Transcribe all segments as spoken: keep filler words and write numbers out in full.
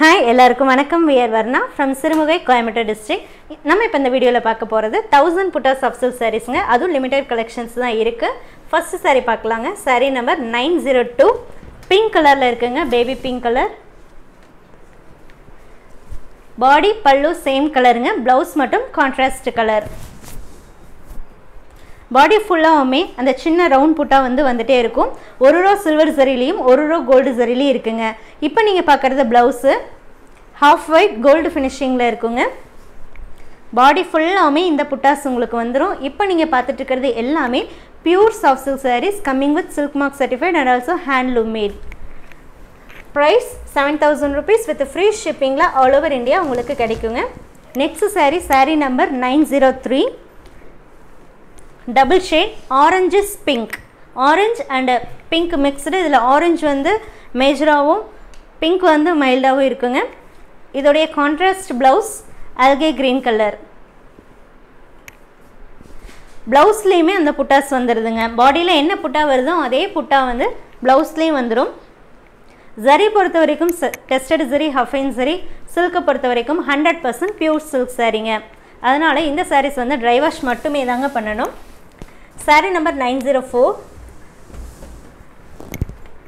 Hi, ellarukkum vanakkam. We are Varna from Sirumugai, Coimbatore District. நம்ம இப்ப இந்த வீடியோல பார்க்க போறது one thousand Putta Soft Silk Sareesங்க. அது limited collections தான் இருக்கு. First saree பார்க்கலாங்க. Saree number nine zero two pink colorல இருக்குங்க. Baby pink color. Body pallu same colorங்க. Blouse மட்டும் contrast color. Body full ஆமே அந்த சின்ன round புட்டா வந்து வந்துட்டே இருக்கும். ஒரு ரோ silver zariலயும் ஒரு ரோ gold zariலயும் இருக்குங்க. இப்போ நீங்க பார்க்கிறது blouse half white gold finishingல இருக்குங்க. Body full ஆமே இந்த புட்டாஸ் உங்களுக்கு வந்துரும். இப்போ நீங்க பார்த்துட்டு இருக்குது எல்லாமே pure soft silk sarees coming with Silkmark certified and also handloom made. Price seven thousand rupees with free shipping la all over India உங்களுக்கு கிடைக்குங்க. Next saree saree number nine zero three. Double shade orange is pink, orange and pink mixed. This orange is major and pink is mild. This is a contrast blouse, algae green color. Blouse sleeve is the puttas. Body la enna putta varudho adhe putta vandu blouse sleeve vandrum. Zari portha varaikum tested zari, huffing zari, silk portha varaikum one hundred percent pure silk saree. That's why this saree is dry wash mattume edanga pannanum. Saree number nine zero four.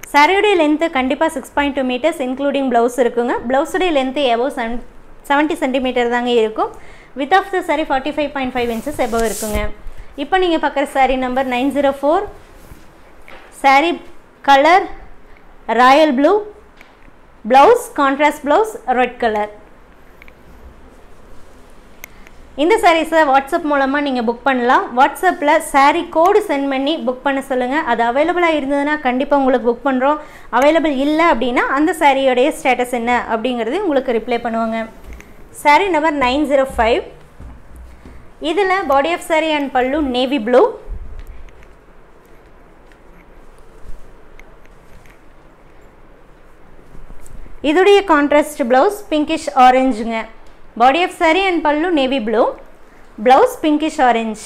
Saree length six point two meters including blouse. Blouse length above seventy centimeters. Width of the saree forty-five point five inches above. Now you see saree number nine zero four. Saree color royal blue. Blouse contrast blouse red color. In this series, WhatsApp மூலமா நீங்க book பண்ணலாம். WhatsApp ல saree code send பண்ணி book பண்ண சொல்லுங்க. அது available ஆ இருந்ததுனா கண்டிப்பா உங்களுக்கு book பண்றோம். Available இல்ல அப்படினா அந்த saree உடைய status என்ன அப்படிங்கறது உங்களுக்கு reply பண்ணுவாங்க. Saree number nine zero five. இதுல body of saree and pallu navy blue. இதுடைய contrast blouse pinkish orangeங்க. Body of saree and pallu navy blue, blouse pinkish orange.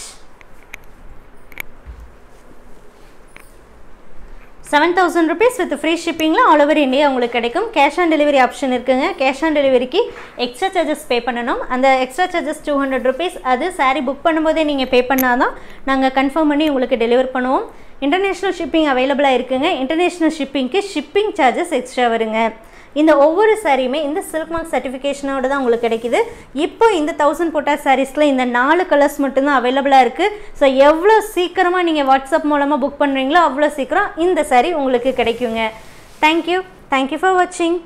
seven thousand rupees with free shipping la all over India ungalku kedaikum. Cash on delivery option irukkenga. Cash on delivery ki extra charges pay pannanum. And the extra charges two hundred rupees adu saree book pannumbodu neenga pay pannadha naanga confirm panni ungalku deliver pannuvom. International shipping available irukkenga. International shipping ki shipping charges extra varunga. இந்த ஒவ்வொரு சாரியுமே இந்த Silkmark certificationோட தான் உங்களுக்கு கிடைக்குது. இப்போ இந்த one thousand Putta sareesல இந்த four கலர்ஸ் மட்டும் தான் அவேலபிளா இருக்கு. சோ எவ்வளவு சீக்கிரமா நீங்க WhatsApp மூலமா புக் பண்றீங்களோ அவ்வளவு சீக்கிரம் இந்த saree உங்களுக்கு கிடைக்குங்க. Thank you. Thank you for watching.